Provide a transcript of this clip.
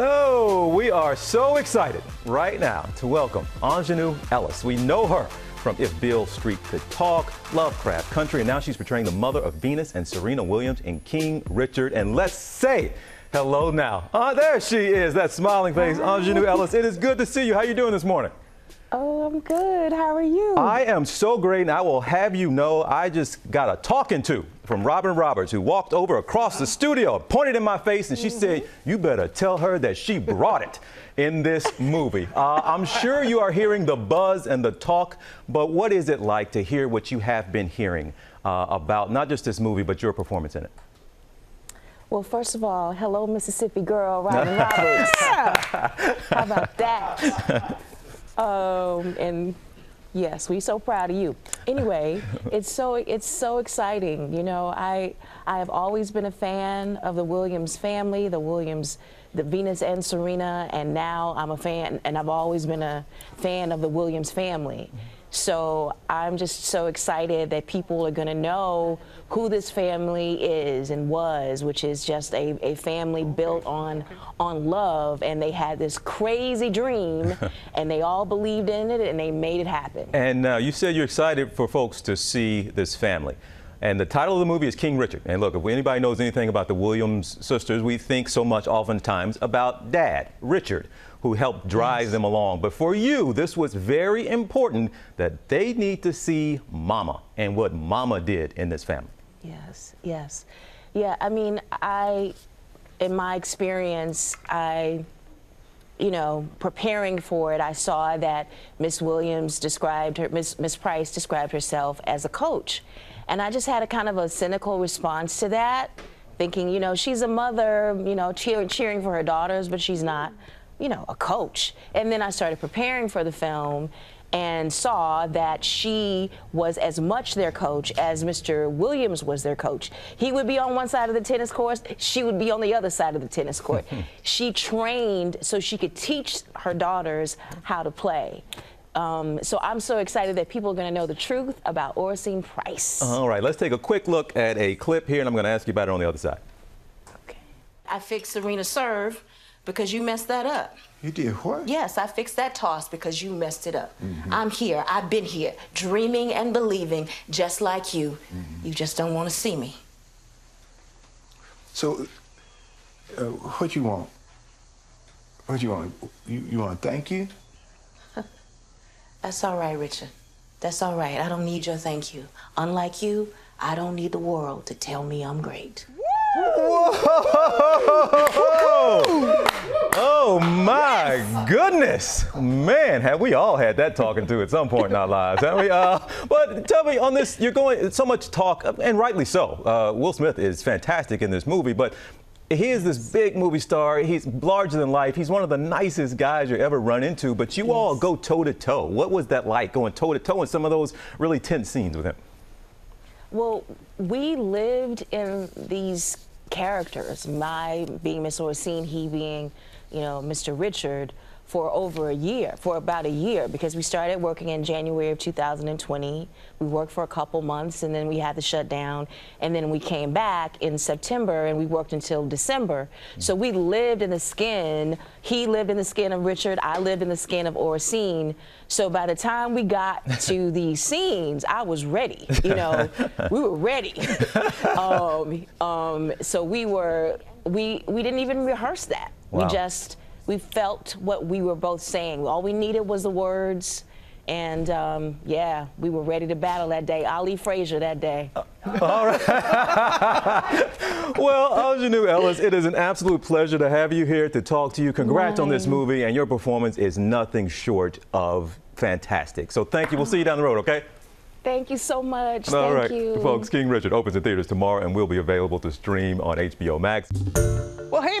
Oh, we are so excited right now to welcome Aunjanue Ellis. We know her from If Beale Street Could Talk, Lovecraft Country, and now she's portraying the mother of Venus and Serena Williams in King Richard. And let's say hello now. Oh, there she is, that smiling face, Aunjanue Ellis. It is good to see you. How are you doing this morning? Oh, I'm good. How are you? I am so great, and I will have you know I just got a talking to from Robin Roberts, who walked over across the studio, pointed in my face, and she said, you better tell her that she brought it in this movie. I'm sure you are hearing the buzz and the talk, but what is it like to hear what you have been hearing about not just this movie, but your performance in it? Well, first of all, hello, Mississippi girl, Robin Roberts. Yeah. How about that? And yes, we're so proud of you. Anyway, it's so exciting. You know, I have always been a fan of the Williams family, the Venus and Serena, and now I'm a fan, and I've always been a fan of the Williams family. So I'm just so excited that people are going to know who this family is and was, which is just a family built on love. And they had this crazy dream, and they all believed in it, and they made it happen. And you said you're excited for folks to see this family. And the title of the movie is King Richard. And look, if anybody knows anything about the Williams sisters, we think so much oftentimes about Dad, Richard, who helped drive them along. But for you, this was very important that they need to see Mama and what Mama did in this family. Yes, yes. Yeah, I mean, in my experience, you know, preparing for it, I saw that Miss Price described herself as a coach. And I just had a kind of a cynical response to that, thinking, you know, she's a mother, you know, cheering for her daughters, but she's not, you know, a coach. And then I started preparing for the film and saw that she was as much their coach as Mr. Williams was their coach. He would be on one side of the tennis court, she would be on the other side of the tennis court. She trained so she could teach her daughters how to play. So I'm so excited that people are going to know the truth about Oracene Price. All right, let's take a quick look at a clip here, and I'm going to ask you about it on the other side. Okay. I fixed Serena's serve because you messed that up. You did what? Yes, I fixed that toss because you messed it up. I'm here. I've been here, dreaming and believing, just like you. You just don't want to see me. So, what you want? What you want? You want to thank you? That's all right, Richard. That's all right. I don't need your thank you. Unlike you, I don't need the world to tell me I'm great. Whoa! Oh, my goodness. Man, have we all had that talking to at some point in our lives, haven't we? But tell me on this, you're going so much talk, and rightly so. Will Smith is fantastic in this movie, but he is this big movie star. He's larger than life. He's one of the nicest guys you ever run into, but you all go toe-to-toe. What was that like, going toe-to-toe in some of those really tense scenes with him? Well, we lived in these characters, my being Miss Oracene, he being, you know, Mr. Richard, for over a year, for about a year, because we started working in January of 2020. We worked for a couple months, and then we had the shutdown, and then we came back in September, and we worked until December. So we lived in the skin. He lived in the skin of Richard. I lived in the skin of Oracene. So by the time we got to the scenes, I was ready. You know, we were ready. So we didn't even rehearse that. Wow. We felt what we were both saying. All we needed was the words, and yeah, we were ready to battle that day. Ali Frazier that day. All right. Well, Aunjanue Ellis, it is an absolute pleasure to have you here, to talk to you. Congrats on this movie, and your performance is nothing short of fantastic. So thank you. We'll see you down the road, okay? Thank you so much. All right, folks, King Richard opens in theaters tomorrow and will be available to stream on HBO Max. Well, hey